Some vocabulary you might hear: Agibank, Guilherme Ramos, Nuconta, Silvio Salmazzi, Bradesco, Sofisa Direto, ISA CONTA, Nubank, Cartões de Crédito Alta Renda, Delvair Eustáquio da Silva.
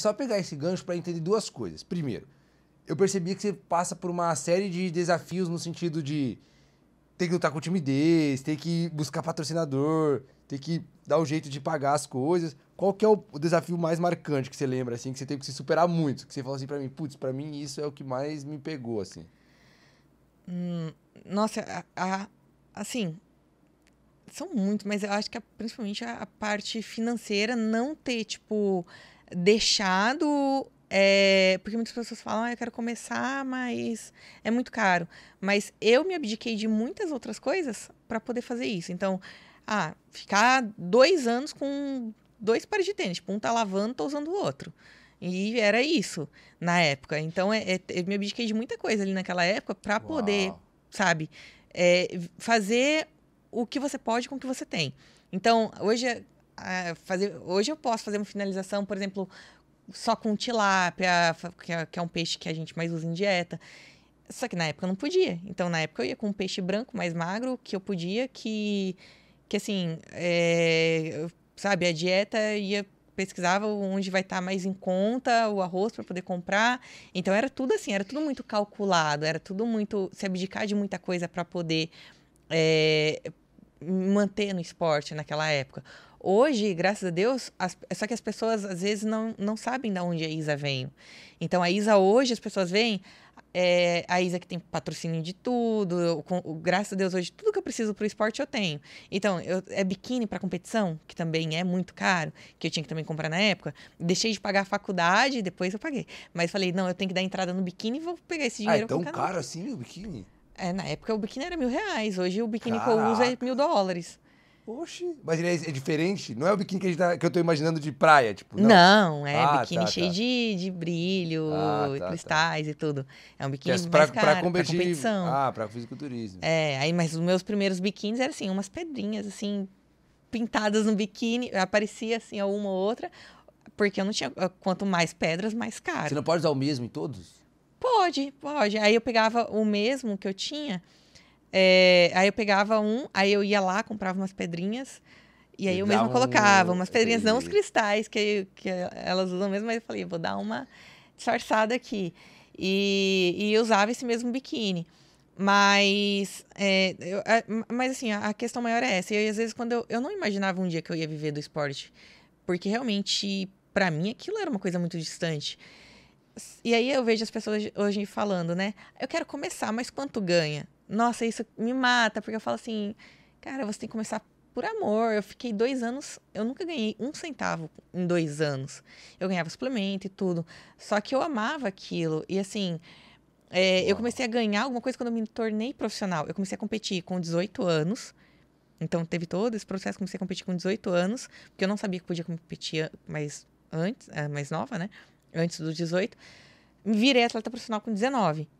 Só pegar esse gancho para entender duas coisas. Primeiro, eu percebi que você passa por uma série de desafios no sentido de ter que lutar com timidez, ter que buscar patrocinador, ter que dar um jeito de pagar as coisas. Qual que é o desafio mais marcante que você lembra, assim, que você teve que se superar muito? Que você falou assim para mim, putz, para mim isso é o que mais me pegou, assim. Nossa, assim... São muito, mas eu acho que principalmente a parte financeira, não ter, tipo, deixado... porque muitas pessoas falam, ah, eu quero começar, mas é muito caro. Mas eu me abdiquei de muitas outras coisas para poder fazer isso. Então, ficar 2 anos com 2 pares de tênis. Tipo, um tá lavando, tô usando o outro. E era isso, na época. Então, eu me abdiquei de muita coisa ali naquela época para poder, sabe, fazer... o que você pode com o que você tem. Então, hoje eu posso fazer uma finalização, por exemplo, só com tilápia, que é um peixe que a gente mais usa em dieta. Só que na época eu não podia. Então, na época eu ia com um peixe branco mais magro, que eu podia, que assim, sabe, a dieta ia... pesquisava onde vai estar mais em conta o arroz para poder comprar. Então, era tudo assim, era tudo muito calculado, era tudo muito... se abdicar de muita coisa para poder... manter no esporte naquela época. Hoje, graças a Deus, só que as pessoas às vezes não sabem de onde a Isa veio. Então, a Isa hoje, as pessoas veem a Isa que tem patrocínio de tudo, graças a Deus hoje, tudo que eu preciso para o esporte eu tenho. Então, é biquíni para competição, que também é muito caro, que eu tinha que também comprar na época. Deixei de pagar a faculdade, depois eu paguei. Mas falei, não, eu tenho que dar entrada no biquíni e vou pegar esse dinheiro. É tão caro assim o biquíni? Na época o biquíni era R$1.000, hoje o biquíni que eu uso é $1.000. Oxi, mas ele é diferente? Não é o biquíni que eu tô imaginando de praia, tipo, não? Não, é biquíni cheio de brilho, cristais e tudo. É um biquíni mais caro, pra competição. Pra fisiculturismo. Mas os meus primeiros biquínis eram assim, umas pedrinhas assim, pintadas no biquíni, aparecia assim uma ou outra, porque eu não tinha, quanto mais pedras, mais caro. Você não pode usar o mesmo em todos? Pode. Aí eu pegava o mesmo que eu tinha, aí eu pegava um, aí eu ia lá, comprava umas pedrinhas, e aí eu mesma colocava umas pedrinhas, não os cristais, que elas usam mesmo, mas eu falei, vou dar uma disfarçada aqui. E eu usava esse mesmo biquíni. Mas assim, a questão maior é essa. E às vezes, quando eu não imaginava um dia que eu ia viver do esporte, porque realmente, para mim, aquilo era uma coisa muito distante. E aí eu vejo as pessoas hoje falando, né? Eu quero começar, mas quanto ganha? Nossa, isso me mata, porque eu falo assim, cara, você tem que começar por amor. Eu fiquei 2 anos, eu nunca ganhei R$0,01 em 2 anos. Eu ganhava suplemento e tudo, só que eu amava aquilo. E assim, eu comecei a ganhar alguma coisa quando eu me tornei profissional. Eu comecei a competir com 18 anos, então teve todo esse processo, comecei a competir com 18 anos, porque eu não sabia que podia competir mais nova, né? Antes dos 18, virei atleta profissional com 19.